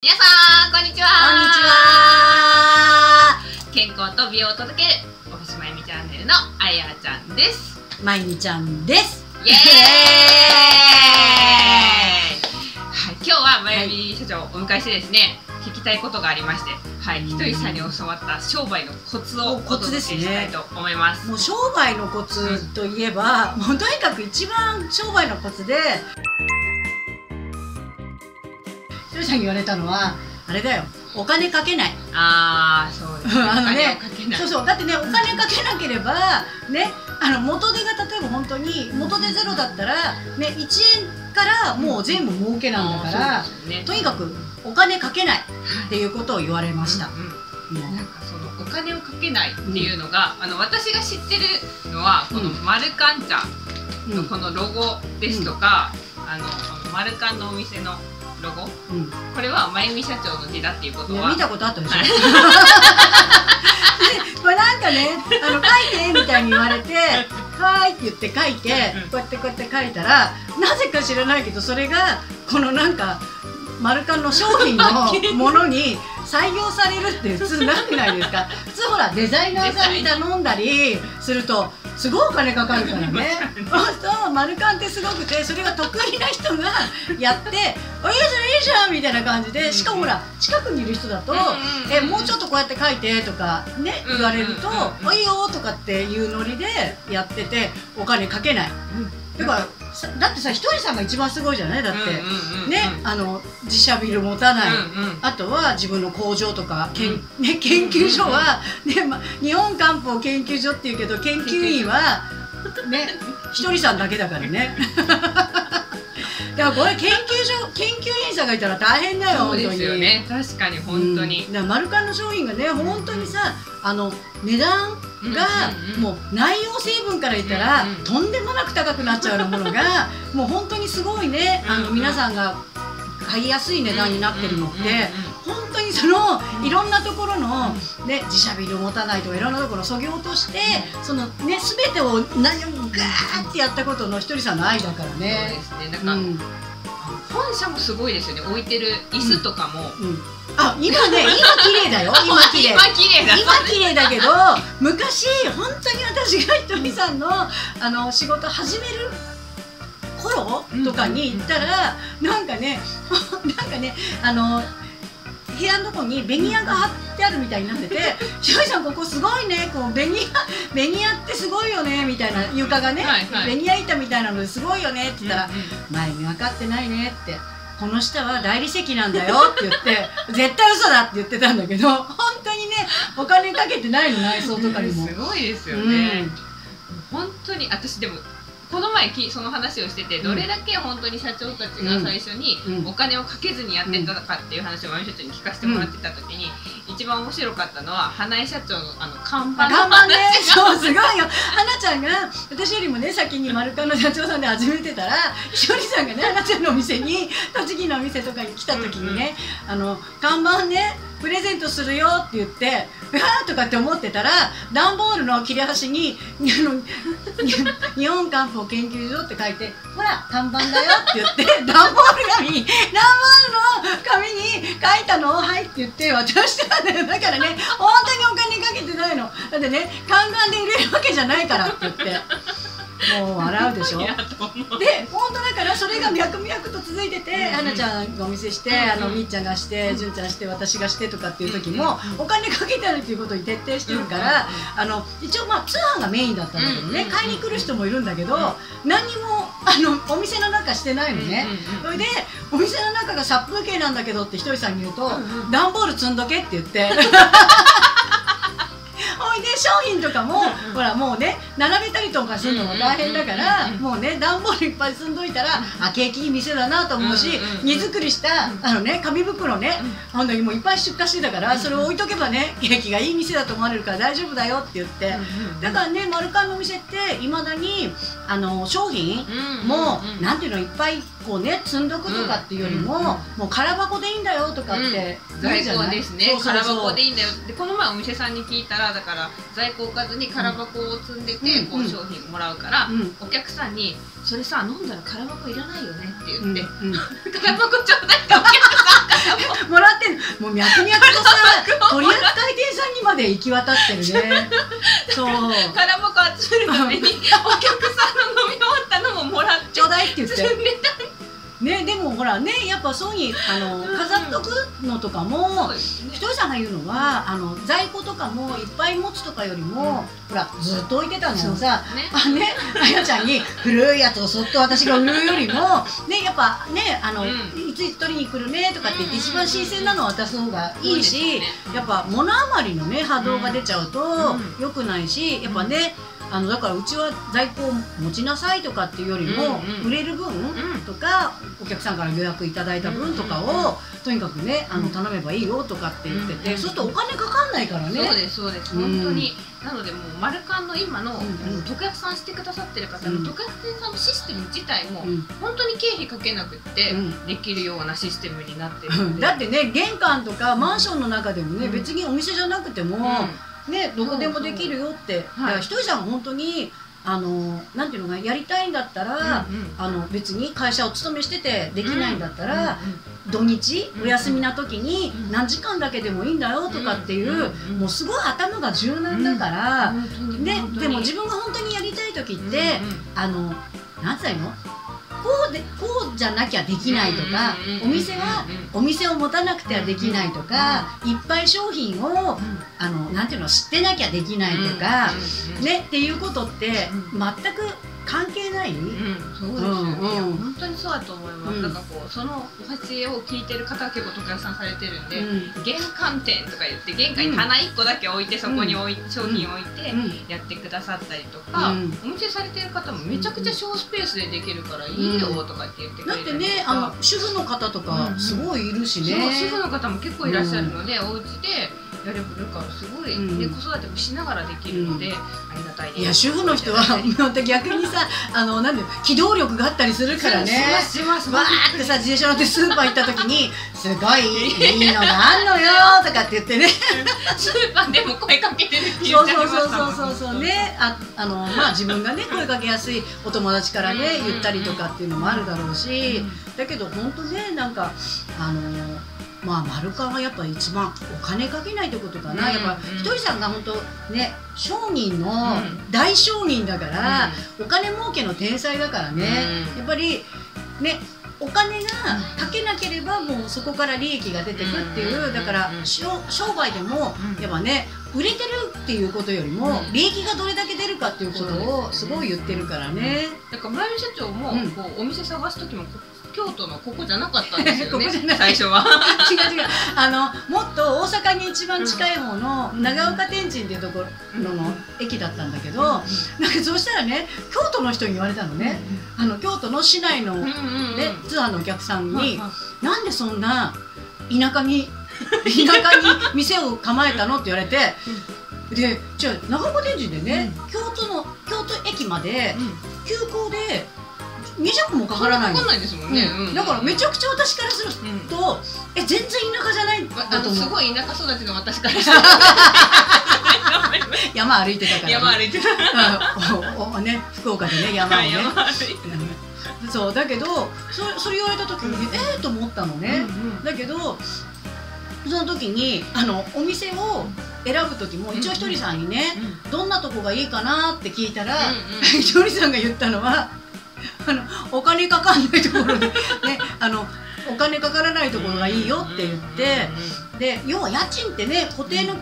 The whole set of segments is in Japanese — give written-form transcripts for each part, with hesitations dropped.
皆さん、こんにちは。こんにちは。健康と美容を届けるオフィスまゆみチャンネルのあやちゃんです。まゆみちゃんです。イエーイ。はい、今日はまゆみ社長をお迎えしてですね、聞きたいことがありまして、はい、ひとりさんに教わった商売のコツをお届けしたいと思います。もう商売のコツといえば、もうとにかく一番商売のコツで。ひとりさんに言われたのはあれだよ、お金かけない。ああ、そうですね。そうそう、だってね、お金かけなければね、元手が例えば本当に元手ゼロだったらね、1円からもう全部儲けなんだから、ね、とにかくお金かけないっていうことを言われました。なんかそのお金をかけないっていうのが、私が知ってるのはこのマルカン茶のこのロゴですとか、マルカンのお店のロゴ、これはまゆみ社長の字だっていうことは見たことあったでしょ。これなんかね、書いてみたいに言われて、はーいって言って書いて、こうやって書いたら、なぜか知らないけどそれがこのなんかマルカンの商品のものに採用されるって普通なくないですか。普通ほらデザイナーさんに頼んだりするとすごいお金かかるからね。そう、マルカンってすごくて、それが得意な人がやって、おいいじゃんいいじゃんみたいな感じで、しかもほら近くにいる人だと、もうちょっとこうやって書いてとかね言われると、おいよとかっていうノリでやってて、お金かけない。だってさ、ひとりさんが一番すごいじゃない。だってね、自社ビル持たない、あとは自分の工場とかね、研究所はね、日本漢方研究所っていうけど研究員はね、ひとりさんだけだからね。だからこれ研究員さんがいたら大変だよ。そうですよね、確かに本当に。マルカンの商品がね、本当にさ、値段がもう内容成分から言ったらとんでもなく高くなっちゃうようなものが、もう本当にすごいね、皆さんが買いやすい値段になってるのって、本当にそのいろんなところのね、自社ビルを持たないとかいろんなところをそぎ落として、そのね、全てを何をガーってやったことのひとりさんの愛だからね。そうですね、なんか本社もすごいですよね、置いてる椅子とかも。あ、今ね、今綺麗だよ。今綺麗だけど、昔本当に私がひとりさんの仕事始める頃とかに行ったら、なんかね、部屋のとこにベニヤが貼ってあるみたいになってて、ひとりさんここすごいね、こうベニヤってすごいよねみたいな、床がね、ベニヤ板みたいなのですごいよねって言ったら、前に分かってないねって。この下は大理石なんだよって言って、絶対嘘だって言ってたんだけど、本当にね、お金かけてないの、内装とかにも。すごいですよね。本当に、私でも、この前その話をしてて、どれだけ本当に社長たちが最初にお金をかけずにやってたかっていう話をまゆみ社長に聞かせてもらってた時に、一番面白かったのは花江社長の看板の話が。そう、すごいよ。花ちゃんが私よりもね、先にマルカンの社長さんで始めてたら、ひとりさんがね、花ちゃんのお店に、栃木のお店とかに来た時にね、看板ね、プレゼントするよって言って、わーとかって思ってたら、段ボールの切れ端に日本漢方研究所って書いて、ほら看板だよって言って、段ボールの紙に書いたのをはいって言って渡したんだよ。だからね、本当にお金かけてないの。だってね、看板で入れるわけじゃないからって言って。もう笑うでしょ。で、本当だからそれが脈々と続いてて、花ちゃんがお見せして、みっちゃんがして、純ちゃんして、私がしてとかっていう時も、お金かけてないっていうことに徹底してるから、一応まあ通販がメインだったんだけどね、買いに来る人もいるんだけど、何にもお店の中してないのね。それで、お店の中が殺風景なんだけどってひとりさんに言うと、段ボール積んどけって言って。おいで、商品とかもほらもうね、並べたりとかするのも大変だから、もうね、段ボールいっぱい積んどいたら、あ、景気いい店だなと思うし、荷造りしたね、紙袋ね、ほんとにもういっぱい出荷してたから、それを置いとけばね、景気がいい店だと思われるから大丈夫だよって言って。だからね、マルカンのお店っていまだに商品もなんていうの、いっぱいこうね積んどくとかっていうよりも、もう空箱でいいんだよとかって在庫ですね。空箱でいいんだよで、この前お店さんに聞いたら、だから在庫置かずに空箱を積んでてこう商品もらうから、お客さんに「それさ飲んだら空箱いらないよね」って言って「空箱ちょうだい」ってお客さんからもらってんの。もう脈々とさ、取り扱い店さんにまで行き渡ってるね。そう、空箱集めるためにお客さんの飲み終わったのももらって「ちょうだい」って言って積んでたんですね。でもほらね、やっぱそうに飾っとくのとかも、ひとりさんが言うのは在庫とかもいっぱい持つとかよりも、ほらずっと置いてたのをさ、あやちゃんに古いやつをそっと私が売るよりもね、やっぱね、いついつ取りに来るねとかって言って一番新鮮なのを渡す方がいいし、やっぱ物余りのね波動が出ちゃうと良くないし、やっぱね、だからうちは在庫を持ちなさいとかっていうよりも、売れる分とかお客さんから予約いただいた分とかをとにかくね頼めばいいよとかって言ってて、そうするとお金かかんないからね。そうですそうです、本当に。なのでもうマルカンの今の特約さんしてくださってる方の特約店さんのシステム自体も本当に経費かけなくってできるようなシステムになってる。だってね、玄関とかマンションの中でもね、別にお店じゃなくてもね、どこでもできるよって。ひとりさん本当になんていうのがやりたいんだったら、別に会社を勤めしててできないんだったら、土日お休みな時に何時間だけでもいいんだよとかっていう、もうすごい頭が柔軟だからね。でも自分が本当にやりたい時って何歳のこうじゃなきゃできないとか、お店はお店を持たなくてはできないとか、いっぱい商品をなんていうの知ってなきゃできないとかねっていうことって全く関係ない。そうですよね。本当にそうだと思います。なんかこうそのお話を聞いてる方は結構特約さんされてるんで、玄関店とか言って玄関に棚1個だけ置いて、そこに商品置いてやってくださったりとか、お店されてる方もめちゃくちゃ小スペースでできるからいいよとかって言ってくれる。だってね、主婦の方とかすごいいるしね。主婦の方も結構いらっしゃるので、お家でやれるからすごいね、子育てもしながらできるのでありがたいです。いや、主婦の人は逆にさ、なんで機動力があったりするからね。しますわーってさ、自転車乗ってスーパー行った時に「すごいいいのがあんのよ」とかって言ってね、スーパーでも声かけてるって言っちゃいました。そうね、まあ自分がね声かけやすいお友達からね言ったりとかっていうのもあるだろうし、だけど本当ね、なんかまあマルカンはやっぱ一番お金かけないってことかな。やっぱひとりさんが本当ね、商人の大商人だから、お金儲けの天才だからね、やっぱりねお金がかけなければもうそこから利益が出てくっていう、だから商売でもやっぱね、売れてるっていうことよりも利益がどれだけ出るかっていうことをすごい言ってるからね。だから前の社長もこうお店探す時も京都のここじゃなかったんですよね。最初は違うもっと大阪に一番近い方の長岡天神っていうところの駅だったんだけど、なんかそうしたらね、京都の人に言われたのね。京都の市内のねツアーのお客さんに「なんでそんな田舎に店を構えたの?」って言われて、でじゃあ長岡天神でね、京都駅まで急行で20分もかからないですもんね。だからめちゃくちゃ私からすると全然田舎じゃないんだと思う。すごい田舎育ちの私からすると山歩いてたからね、福岡でね山をね。そうだけどそれ言われた時にええと思ったのね。だけどその時にお店を選ぶ時も一応ひとりさんにね、どんなとこがいいかなって聞いたら、ひとりさんが言ったのはお金かかんないところでね、お金かからないところがいいよって言って、で要は家賃ってね固定の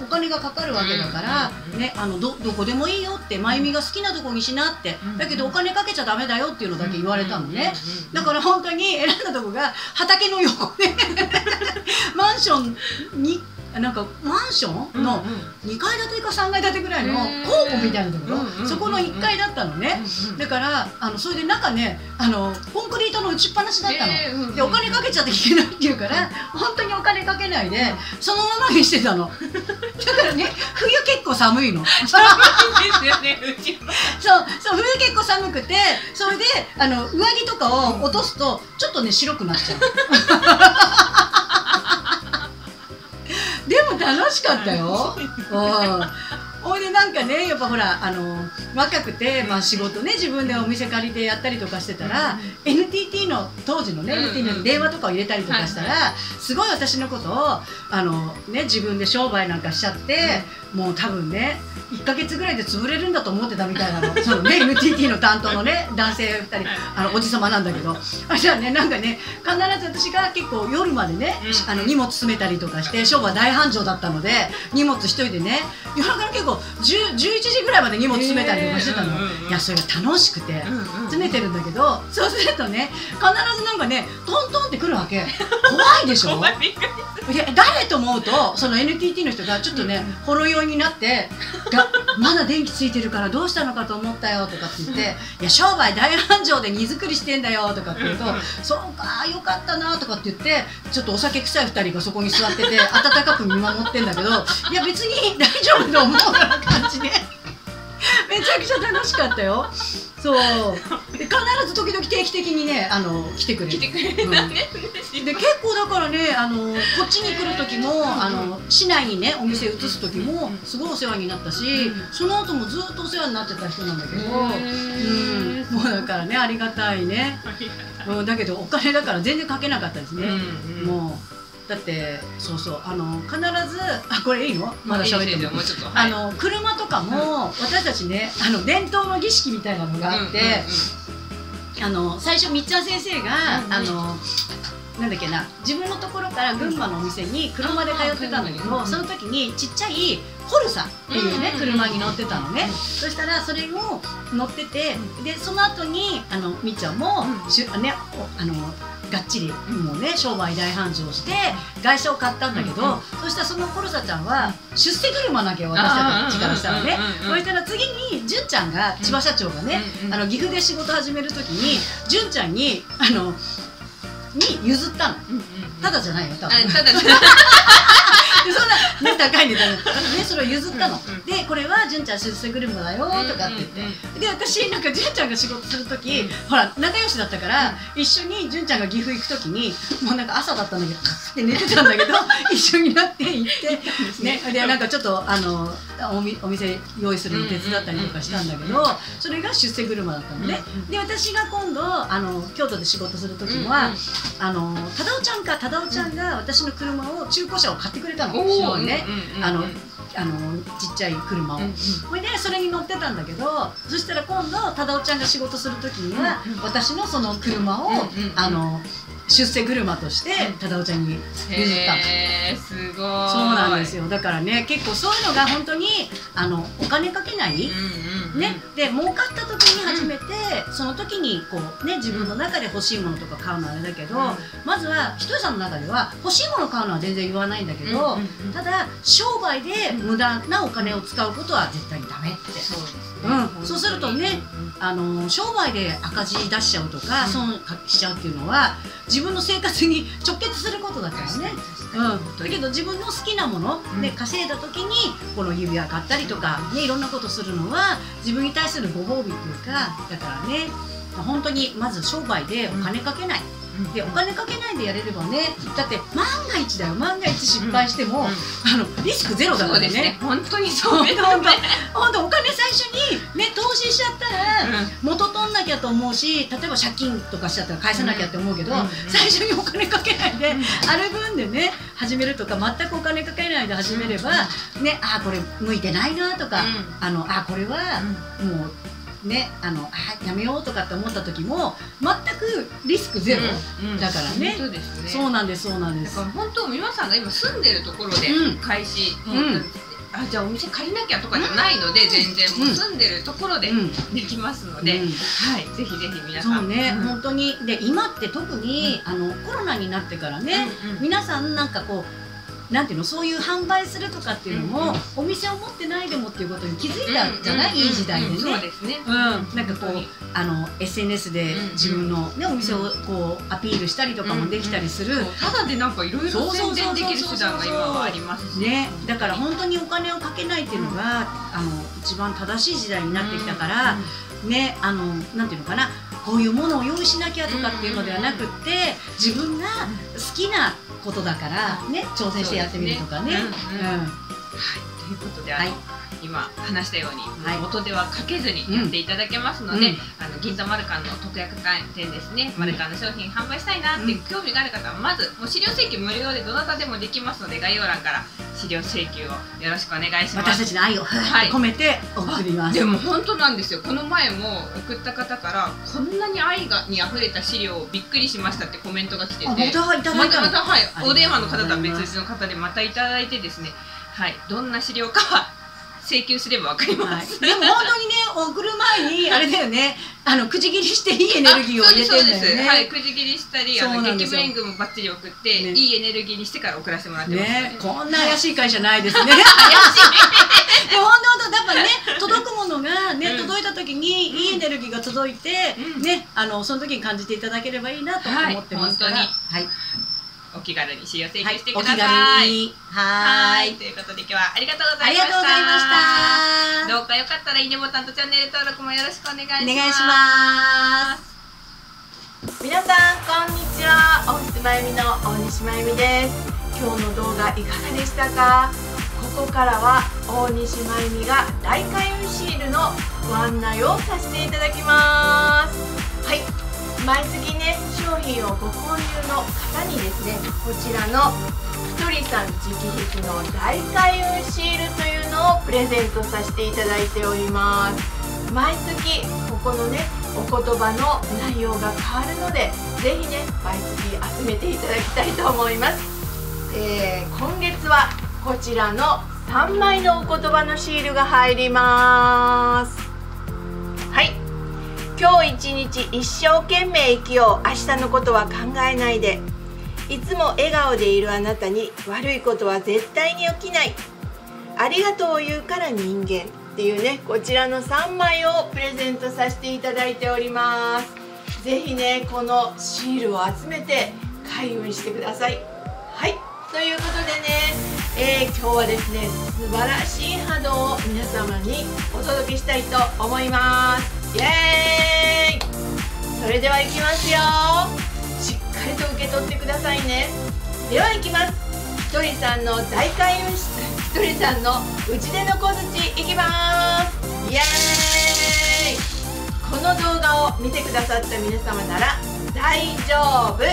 お金がかかるわけだからね、どこでもいいよって、まゆみが好きなとこにしなって、だけどお金かけちゃダメだよっていうのだけ言われたのね。だから本当に選んだとこが畑の横でマンションになんかマンションの2階建てか3階建てぐらいの工庫みたいなところ、そこの1階だったのね。だからそれで中ね、コンクリートの打ちっぱなしだったので、お金かけちゃっていけないって言うから、本当にお金かけないでそのままにしてたの。だからね、冬結構寒いの。そうそう、冬結構寒くて、それで上着とかを落とすとちょっとね白くなっちゃう。でも楽しかったよ。ほいでなんかね、やっぱほら若くて、まあ、仕事ね自分でお店借りてやったりとかしてたら、 NTT の当時のね NTT の電話とかを入れたりとかしたら、すごい私のことをね、自分で商売なんかしちゃって、もう多分ね1ヶ月ぐらいで潰れるんだと思ってたみたいなの。そのね NTT の担当のね男性2人、おじさまなんだけど、あれはね、なんかね必ず私が結構夜までね荷物詰めたりとかして、商売大繁盛だったので荷物一人でね、夜中の結構11時ぐらいまで荷物詰めたりとかしてたの。いや、それが楽しくて詰めてるんだけど、そうするとね必ずなんかねトントンってくるわけ。怖いでしょ。誰と思うと、その NTT の人がちょっとねほろ酔いになって「まだ電気ついてるからどうしたのかと思ったよ」とかって言って「いや商売大繁盛で荷造りしてんだよ」とかって言うと「そうかよかったな」とかって言って、ちょっとお酒臭い2人がそこに座ってて温かく見守ってんだけど、いや別に大丈夫と思うような感じでめちゃくちゃ楽しかったよ。そうで、必ず時々定期的にね来てくれる。で結構だからねこっちに来る時も市内にねお店移す時もすごいお世話になったし、その後もずっとお世話になってた人なんだけど、もうだからねありがたいね。だけどお金だから全然かけなかったですね。もうだってそうそう、必ず、あ、これいいの、まだ喋ってる。車とかも私たちね伝統の儀式みたいなのがあって、最初みっちゃん先生がなんだっけな、自分のところから群馬のお店に車で通ってたんだけど、その時にちっちゃいコルサっていうね車に乗ってたのね。そしたらそれを乗ってて、でその後にみっちゃんもねがっちりもうね商売大繁盛して外車を買ったんだけど、そしたらそのコルサちゃんは出世車なきゃ私たちからしたらね。そしたら次にじゅんちゃんが、千葉社長がね岐阜で仕事始める時にじゅんちゃんに譲ったの。ただじゃないよ、たぶん。そんな高い値段でそれを譲ったの。でこれは純ちゃん出世車だよとかって言って、で私なんか純ちゃんが仕事する時ほら仲良しだったから、一緒に純ちゃんが岐阜行く時にもうなんか朝だったんだけどって寝てたんだけど一緒になって行ってね、でなんかちょっとお店用意するの手伝ったりとかしたんだけど、それが出世車だったのね。で私が今度京都で仕事する時は忠雄ちゃんが私の車を中古車を買ってくれたの。そうね、ちっちゃい車を。それでそれに乗ってたんだけど、そしたら今度忠雄ちゃんが仕事する時には私のその車を出世車として忠雄ちゃんに譲ったの。すごい。そうなんですよ。だからね結構そういうのが本当にお金かけないね、で儲かった時に初めて、その時にこうね自分の中で欲しいものとか買うのはあれだけど、まずはひとりさんの中では欲しいもの買うのは全然言わないんだけど、ただ商売で無駄なお金を使うことは絶対にダメって。そうするとね商売で赤字出しちゃうとか損しちゃうっていうのは自分の生活に直結することだからね。だけど自分の好きなもので稼いだ時にこの指輪買ったりとかね、いろんなことするのは自分に対するご褒美っていうか、だからね本当にまず商売でお金かけない。でお金かけないでやれればね、だって万が一だよ、万が一失敗してもリスクゼロだからね。本当にそう、本当お金最初にね投資しちゃったら元取んなきゃと思うし、例えば借金とかしちゃったら返さなきゃって思うけど、最初にお金かけないである分でね始めるとか、全くお金かけないで始めればね、ああこれ向いてないなとか、ああこれはもうね、やめようとかって思った時も全くリスクゼロだからね。そうなんです、そうなんです。だから本当皆さんが今住んでるところで開始、あ、じゃあお店借りなきゃとかじゃないので、全然もう住んでるところでできますので、ぜひぜひ皆さん。そうね、本当にで今って特にコロナになってからね、皆さんなんかこうなんていうの、そういう販売するとかっていうのもお店を持ってないでもっていうことに気づいたじゃない、いい時代でね。そうですね。なんかこうSNS で自分のねお店をこうアピールしたりとかもできたりする。ただでなんかいろいろ宣伝できる手段が今はありますね。だから本当にお金をかけないっていうのが一番正しい時代になってきたからね、なんていうのかな、こういうものを用意しなきゃとかっていうのではなくって、自分が好きなことだからね、挑戦してやってみるとかね。はい、ということで今話したように元手はかけずにやっていただけますので、銀座マルカンの特約店ですね、マルカンの商品販売したいなって興味がある方は、まずもう資料請求無料でどなたでもできますので、概要欄から資料請求をよろしくお願いします。私たちの愛を込めて送ります。でも本当なんですよ。この前も送った方からこんなに愛がに溢れた資料をびっくりしましたってコメントが来てて、またお電話の方とは別の方でまたいただいてですね、はい、どんな資料かは請求すればわかります。でも本当にね、送る前にあれだよね、くじ切りしていいエネルギーを入れてるんだよね。はい、くじ切りしたり、激務援軍もバッチリ送って、いいエネルギーにしてから送らせてもらってますね。こんな怪しい会社ないですね。怪しい。本当だからね、届くものがね、届いた時にいいエネルギーが届いてね、その時に感じていただければいいなと思ってますから。はい。お気軽に資料請求してください。はい、ということで今日はありがとうございました。どうかよかったらいいねボタンとチャンネル登録もよろしくお願いします。皆さんこんにちは、オフィスまゆみの大西まゆみです。今日の動画いかがでしたか？ここからは大西まゆみが大開運シールのご案内をさせていただきます。はい。毎月ね、商品をご購入の方にですね、こちらのひとりさん直筆の大開運シールというのをプレゼントさせていただいております。毎月ここのねお言葉の内容が変わるので、ぜひね毎月集めていただきたいと思います。今月はこちらの3枚のお言葉のシールが入ります。今日一日一生懸命生きよう、明日のことは考えないで、いつも笑顔でいるあなたに悪いことは絶対に起きない、ありがとうを言うから人間っていうね、こちらの3枚をプレゼントさせていただいております。ぜひねこのシールを集めて開運してください。はい、ということでね、今日はですね素晴らしい波動を皆様にお届けしたいと思います。イエーイ。それではいきますよ。しっかりと受け取ってくださいね。ではいきます。ひとりさんの大開運、ひとりさんのうちでの小槌いきます。イエーイ。この動画を見てくださった皆様なら大丈夫、なんとかなる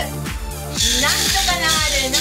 な